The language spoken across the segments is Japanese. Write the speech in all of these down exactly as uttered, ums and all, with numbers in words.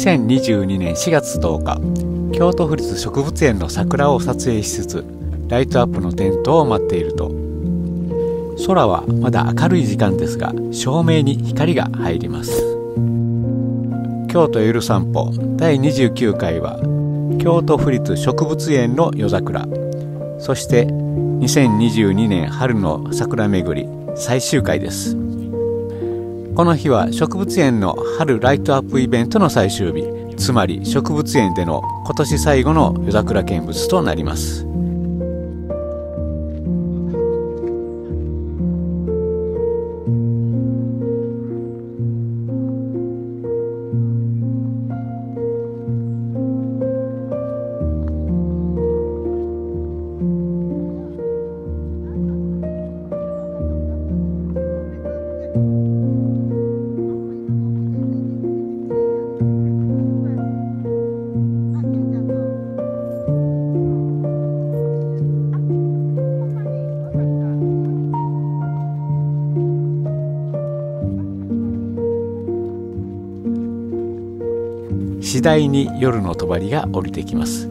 にせんにじゅうにねんしがつとおか、京都府立植物園の桜を撮影しつつライトアップの点灯を待っていると、空はまだ明るい時間ですが照明に光が入ります。京都ゆる散歩だいにじゅうきゅうかいは京都府立植物園の夜桜、そしてにせんにじゅうにねん春の桜巡り最終回です。この日は植物園の春ライトアップイベントの最終日、つまり植物園での今年最後の夜桜見物となります。次第に夜の帳が降りてきます。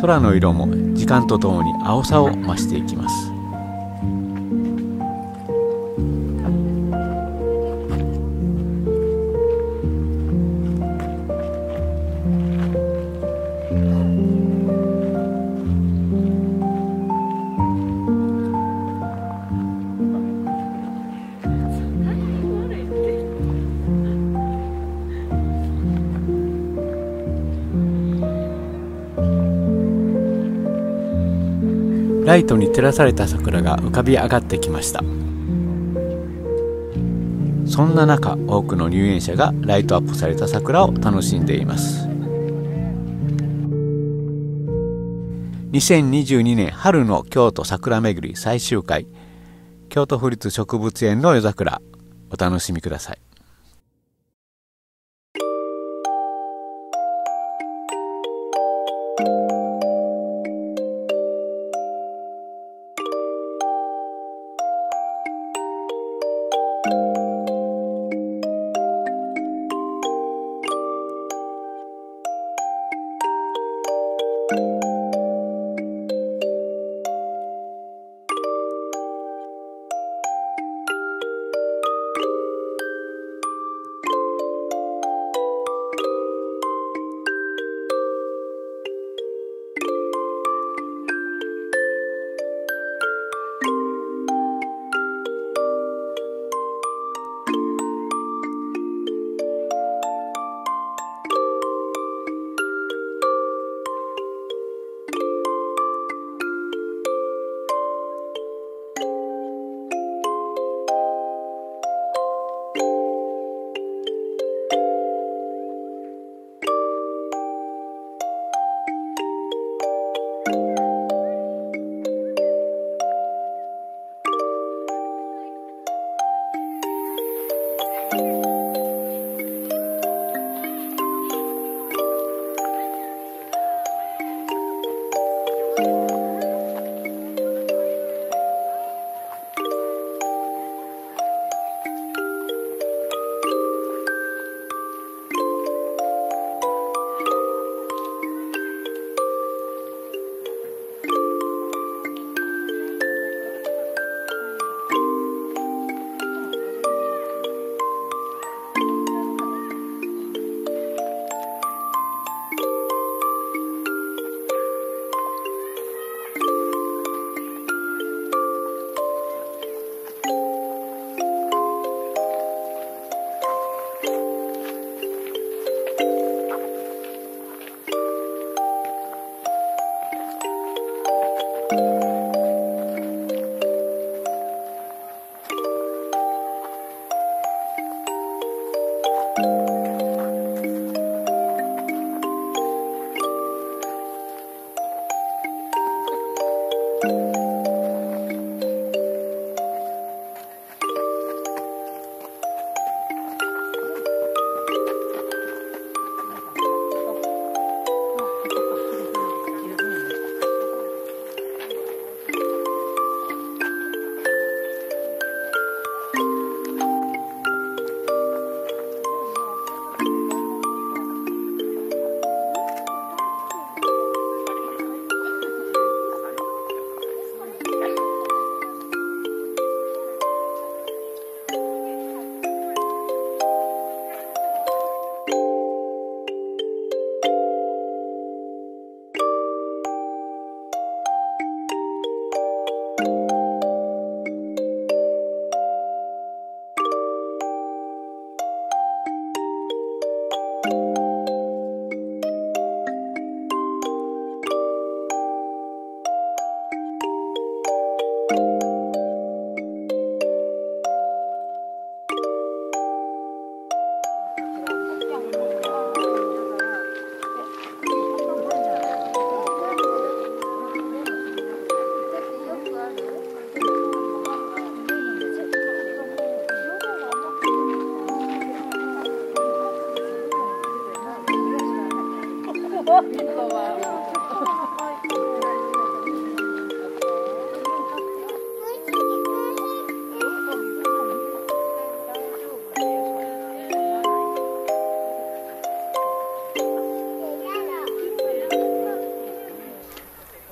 空の色も時間とともに青さを増していきます。ライトに照らされた桜が浮かび上がってきました。そんな中、多くの入園者がライトアップされた桜を楽しんでいます。にせんにじゅうにねん春の京都桜巡り最終回、京都府立植物園の夜桜、お楽しみください。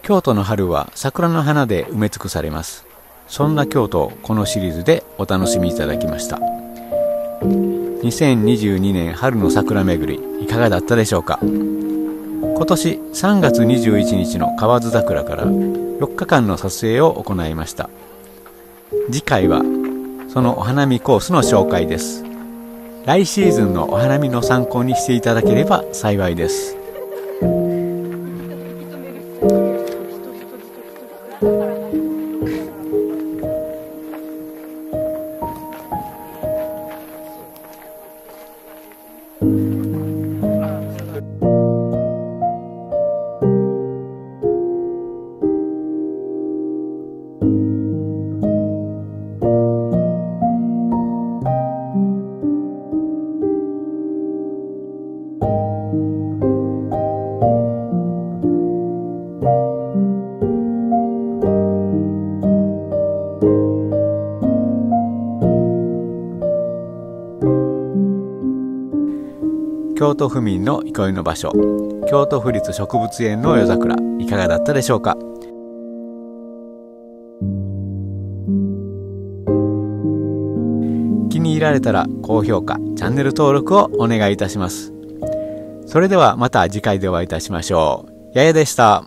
京都の春は桜の花で埋め尽くされます。そんな京都をこのシリーズでお楽しみいただきました。にせんにじゅうにねん春の桜巡り、いかがだったでしょうか。今年さんがつにじゅういちにちの河津桜からよっかかんの撮影を行いました。次回はそのお花見コースの紹介です。来シーズンのお花見の参考にしていただければ幸いです。京都府民の憩いの場所、京都府立植物園の夜桜、いかがだったでしょうか。気に入られたら高評価、チャンネル登録をお願いいたします。それではまた次回でお会いいたしましょう。ややでした。